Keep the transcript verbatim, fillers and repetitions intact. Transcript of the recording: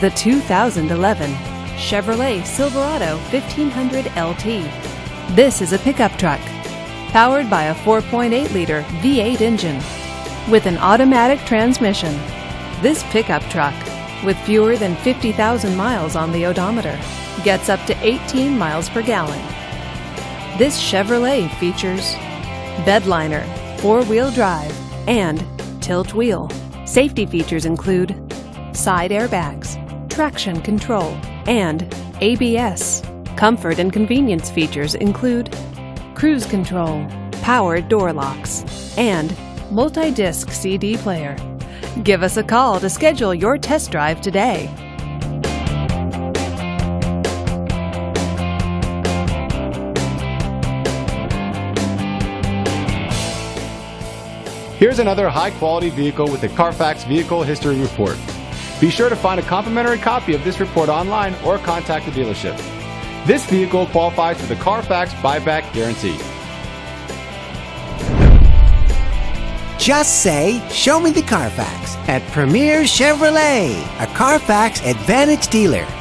The two thousand eleven Chevrolet Silverado fifteen hundred L T. This is a pickup truck powered by a four point eight liter V eight engine with an automatic transmission. This pickup truck, with fewer than fifty thousand miles on the odometer, gets up to eighteen miles per gallon. This Chevrolet features bed liner, four-wheel drive, and tilt wheel. Safety features include side airbags, traction control, and A B S. Comfort and convenience features include cruise control, power door locks, and multi-disc C D player. Give us a call to schedule your test drive today. Here's another high-quality vehicle with the Carfax Vehicle History Report. Be sure to find a complimentary copy of this report online or contact the dealership. This vehicle qualifies for the Carfax Buyback Guarantee. Just say, "Show me the Carfax" at Premier Chevrolet, a Carfax Advantage dealer.